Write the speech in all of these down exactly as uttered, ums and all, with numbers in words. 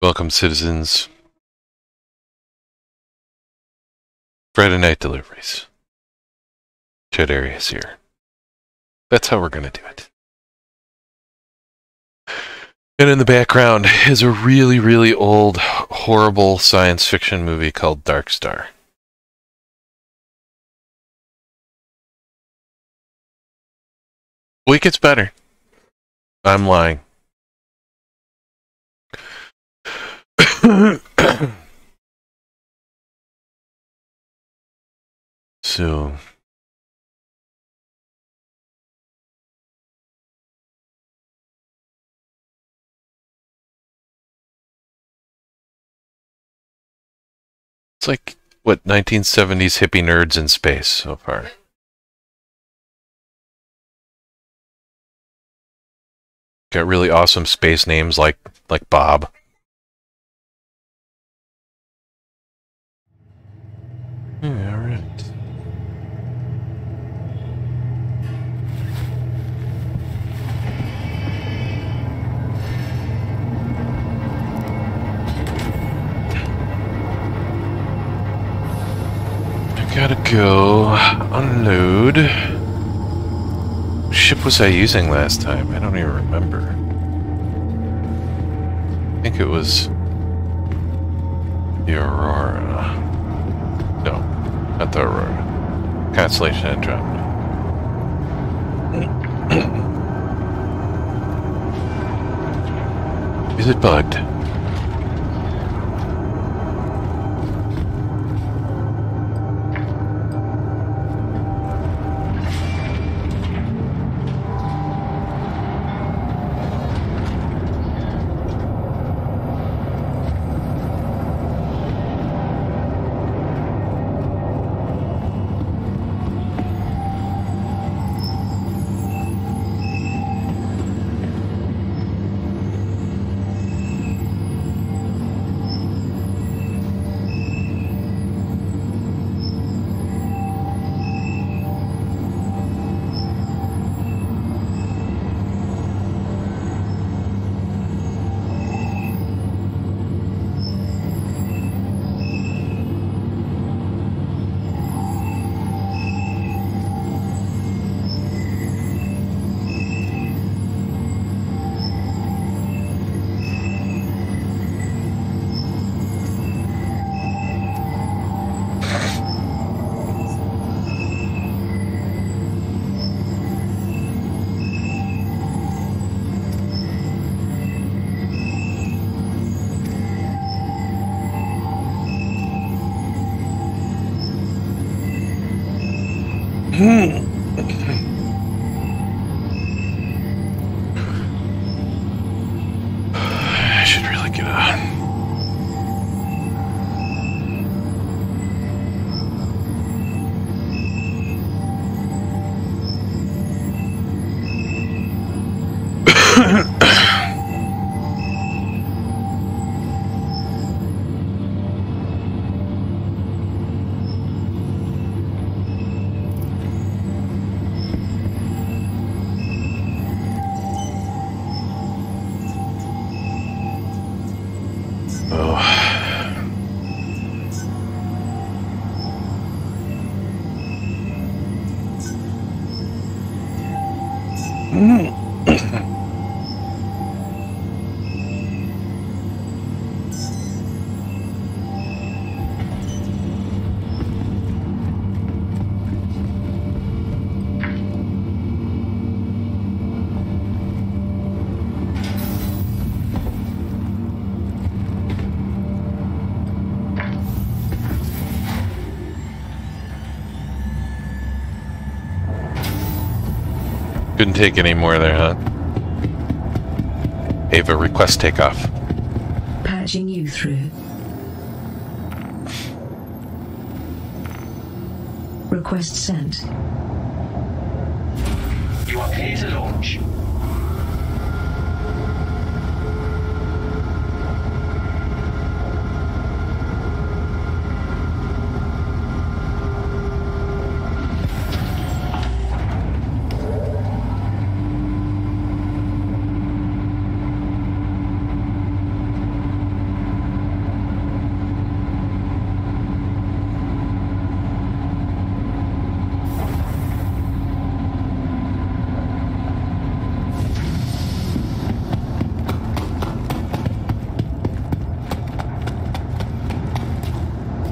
Welcome, citizens. Friday night deliveries. Chadarius here. That's how we're going to do it. And in the background is a really, really old, horrible science fiction movie called Dark Star. Week gets better. I'm lying. So, it's like, what, nineteen seventies hippie nerds in space so far. Got really awesome space names like, like Bob. Yeah, all right. I gotta go unload. What ship was I using last time? I don't even remember. I think it was the Aurora. No, not the Aurora. Constellation had dropped. Is it bugged? Couldn't take any more there, huh? Ava, request takeoff. Patching you through. Request sent. You are clear to launch.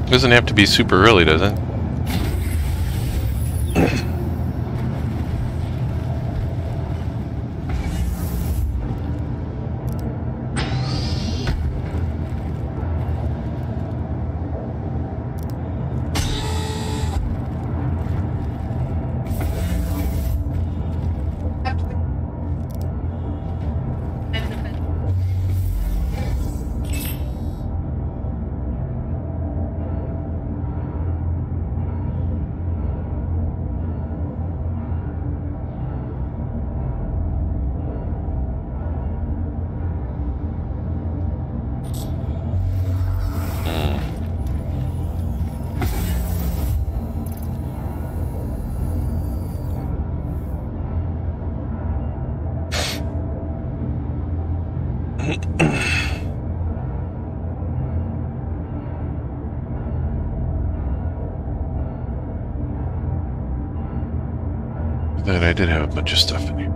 It doesn't have to be super early, does it? That I did have a bunch of stuff in here.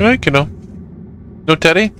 Right, you know. No teddy?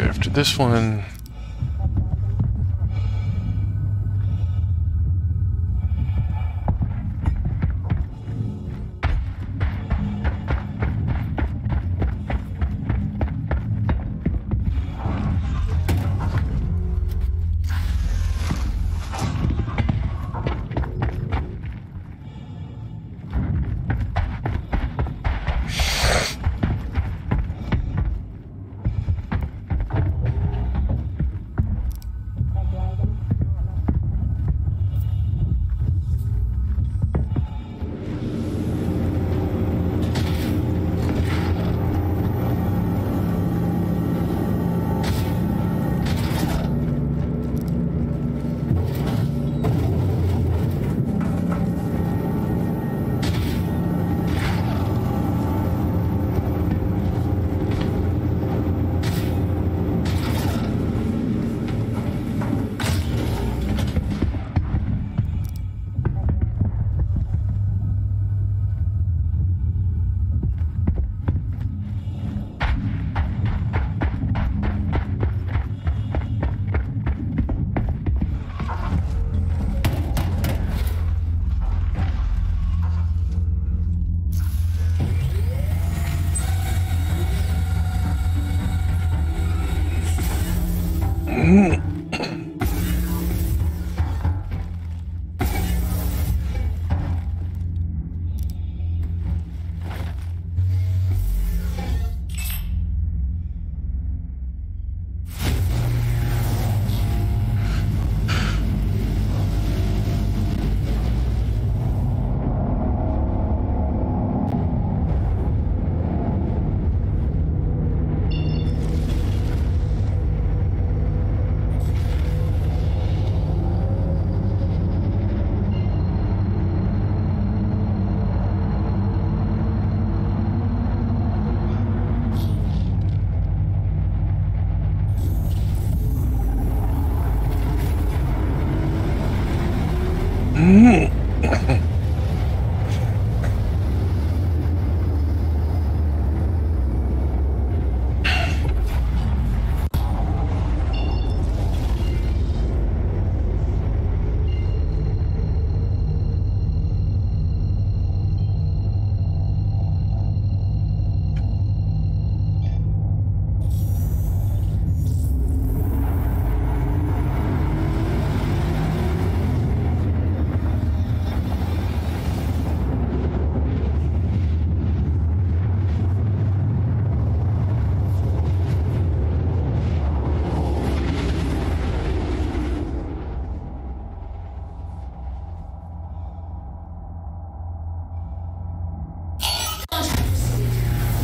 After this one.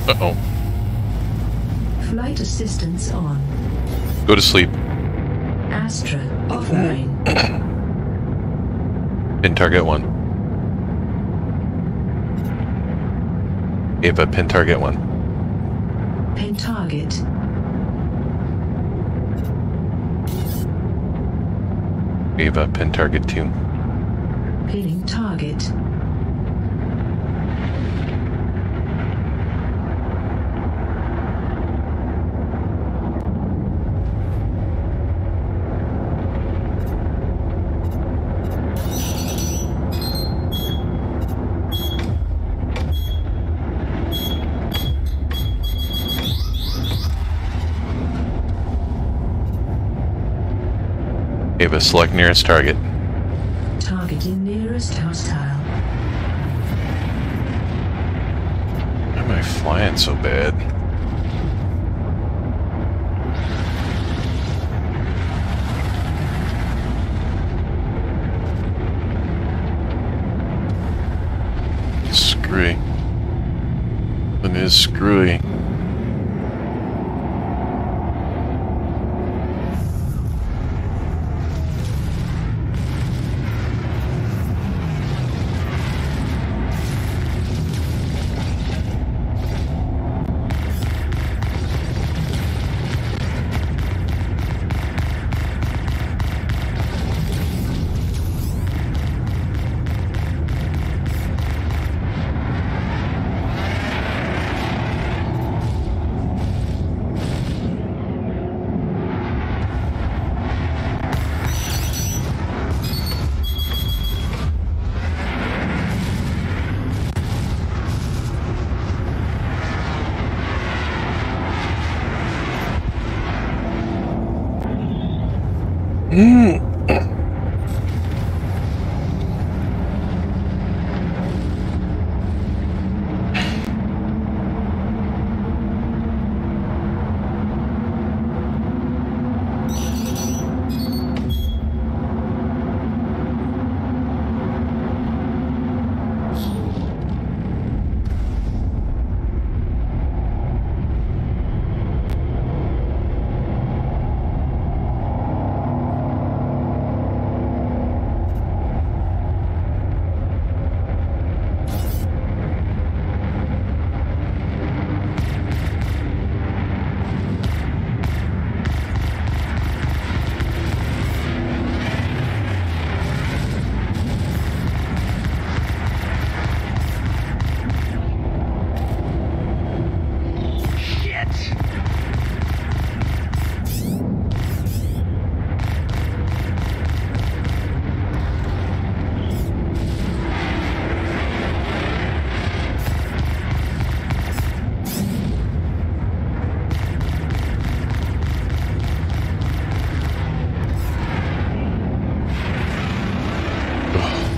Uh-oh. Flight assistance on. Go to sleep. Astra offline. Pin target one. Ava, pin target one. Pin target. Ava, pin target two. Pinning target. Select nearest target. Targeting nearest hostile. Why am I flying so bad? It's screwy. It is screwy.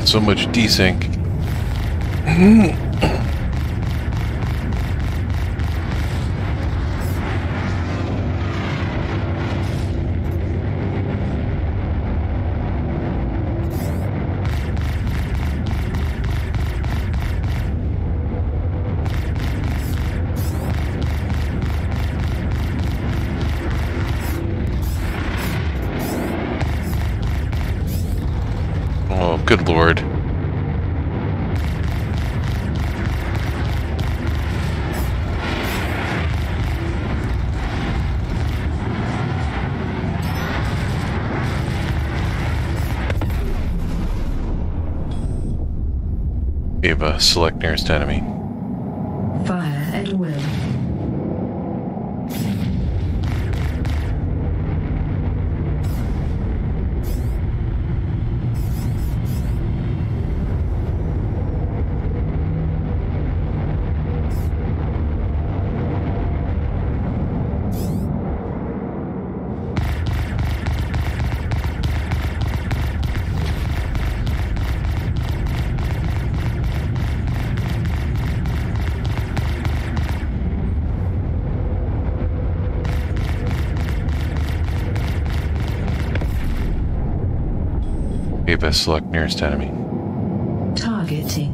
So much desync. Oh, good lord. Ava, select nearest enemy. Fire at will. Ava, select nearest enemy. Targeting.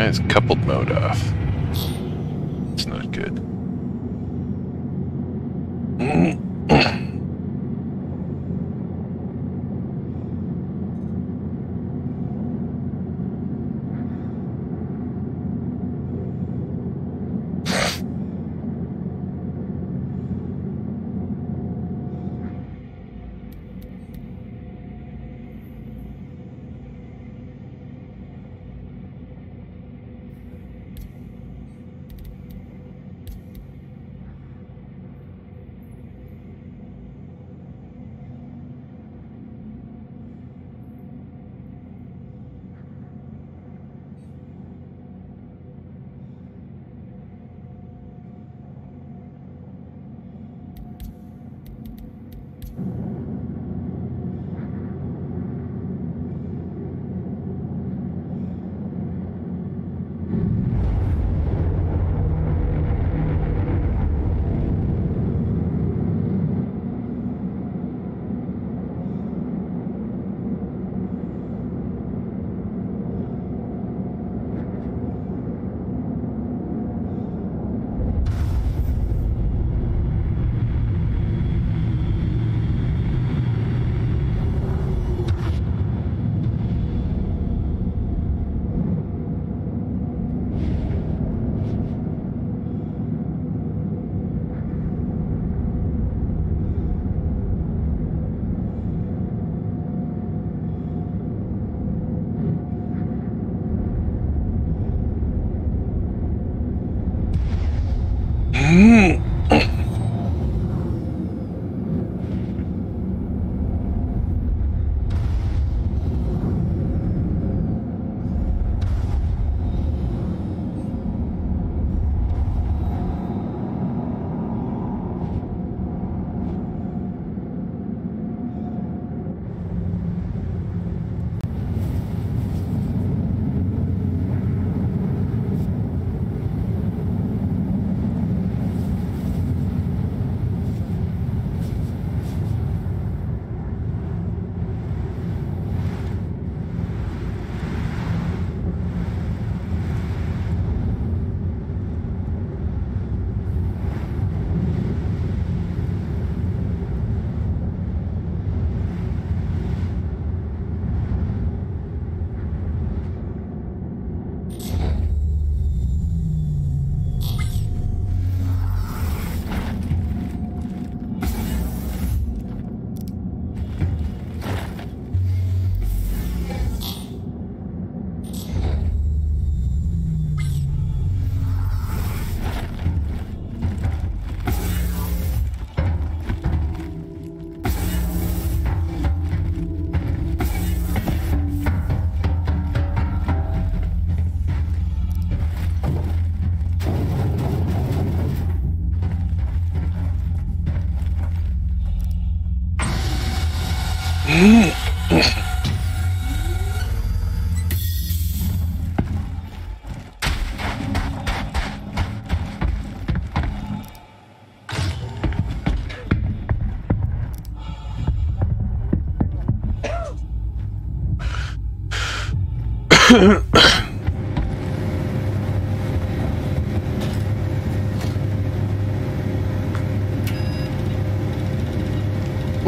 It's coupled mode off. It's not good.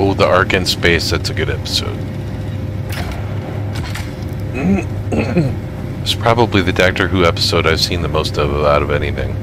Oh, the Ark in Space, that's a good episode. It's probably the Doctor Who episode I've seen the most of out of anything.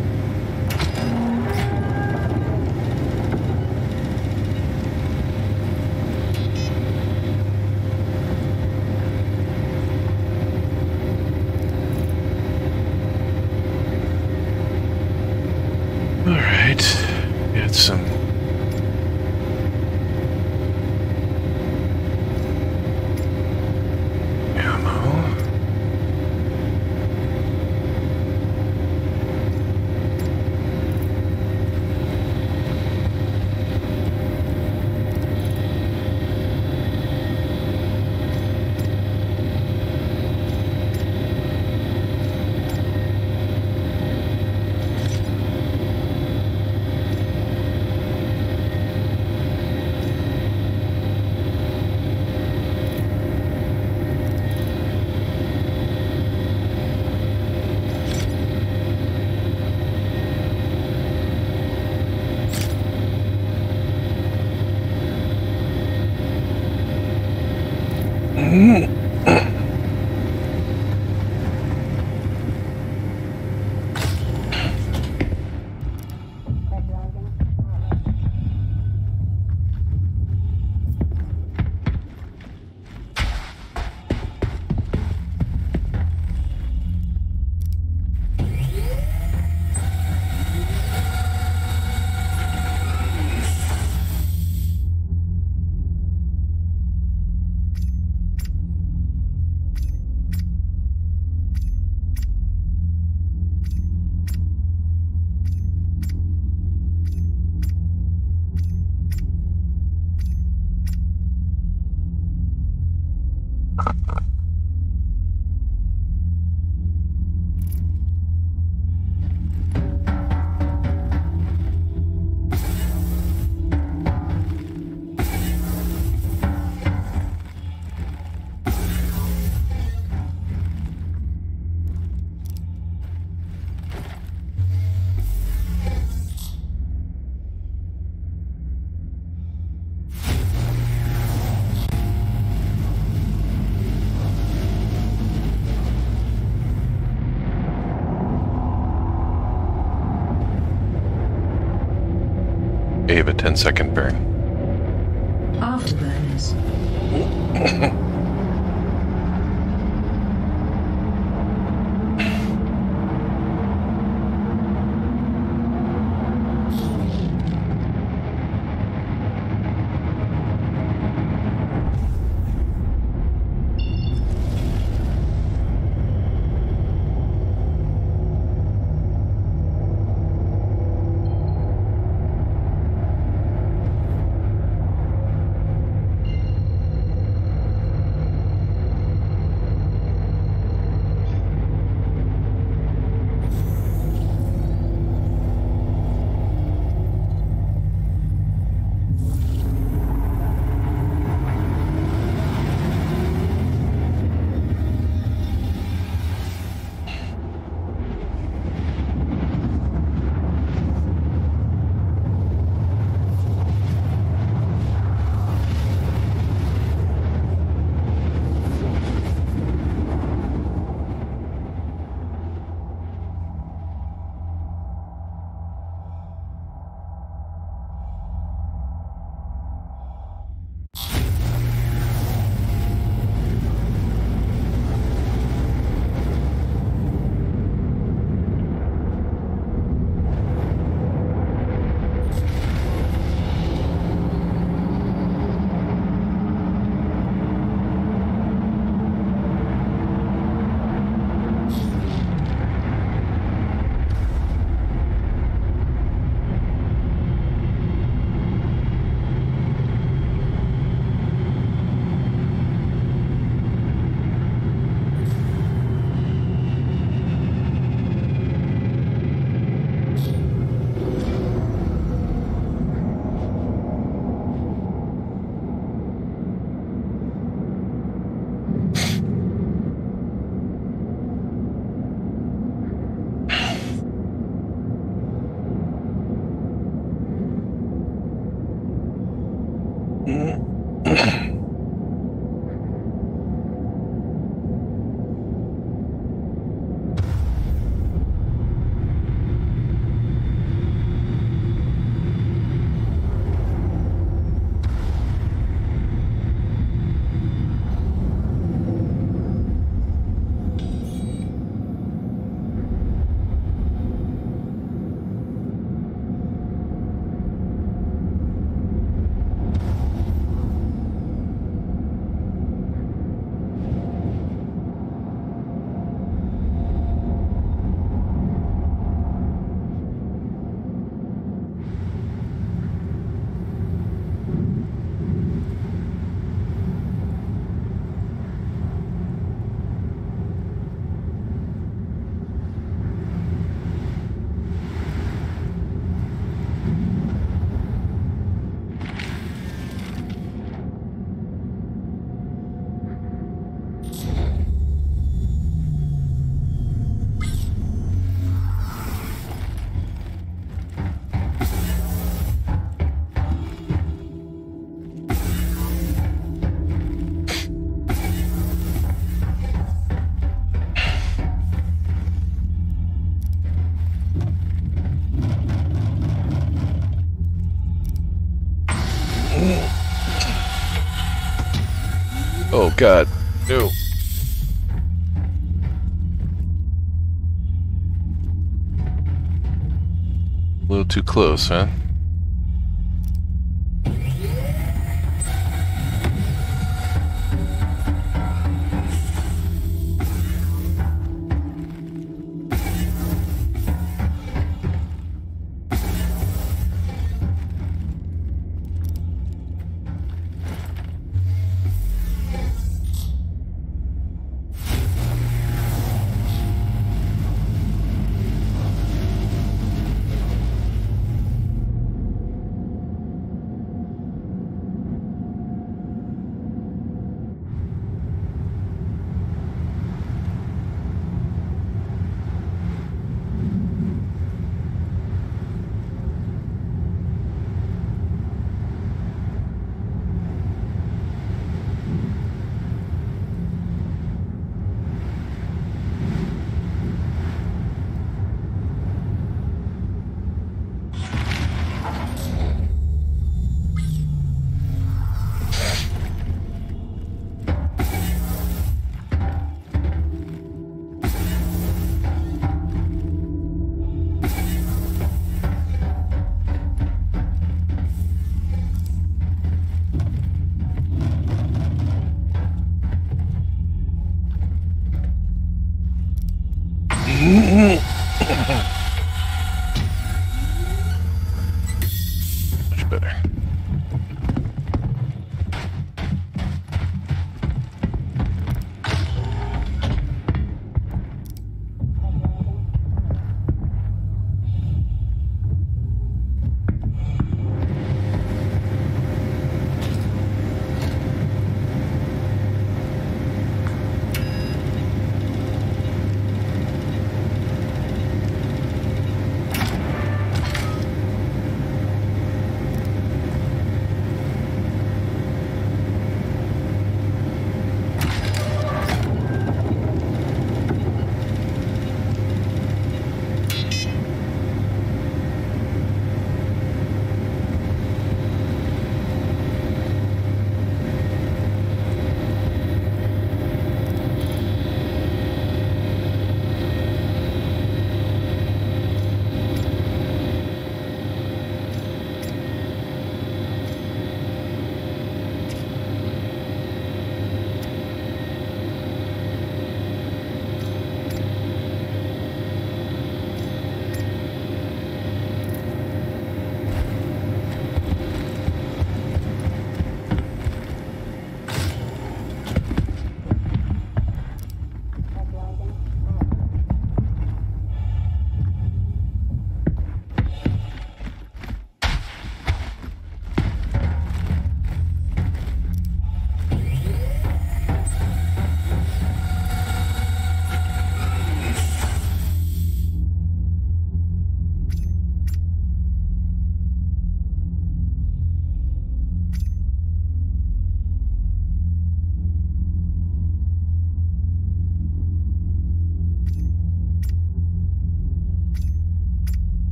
Ava, ten second burn. Afterburners. Oh God, no. A little too close, huh?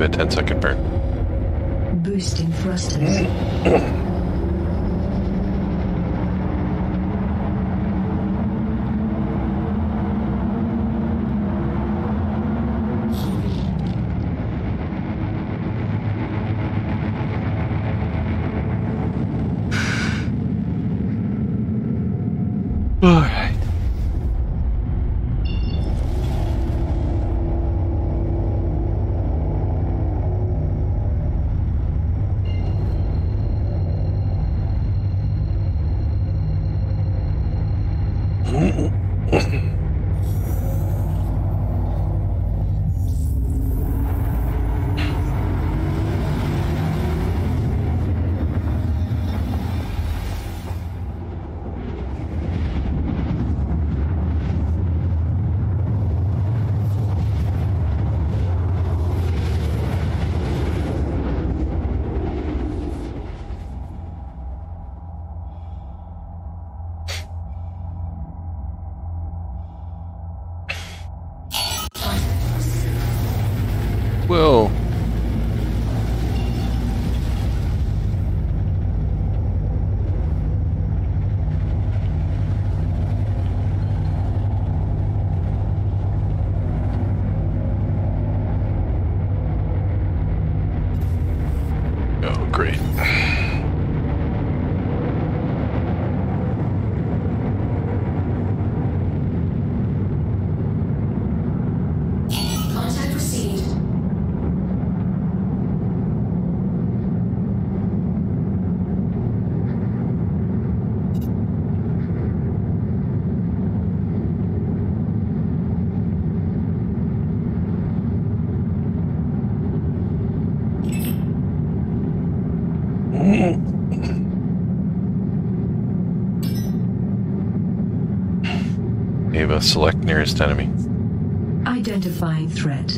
give it a ten second burn. Boosting thrusters. Ava, select nearest enemy. Identifying threat.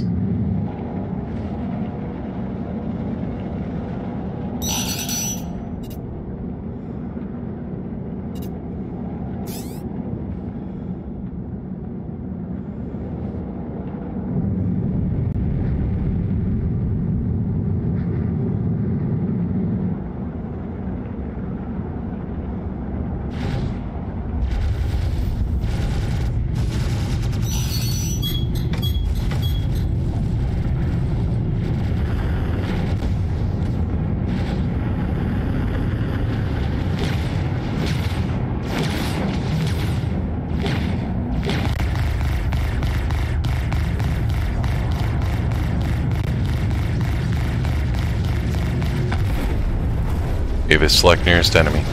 Davis, select nearest enemy.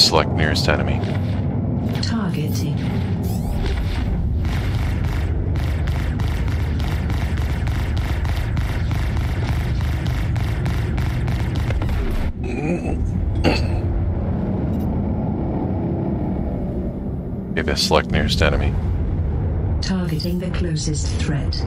Select nearest enemy. Targeting. Give us select nearest enemy. targeting the closest threat.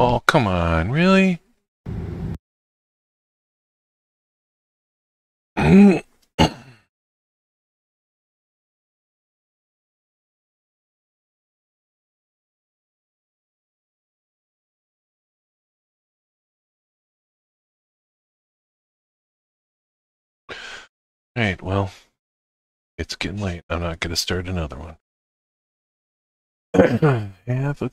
Oh, come on, really? Alright, well, it's getting late. I'm not going to start another one. Have a good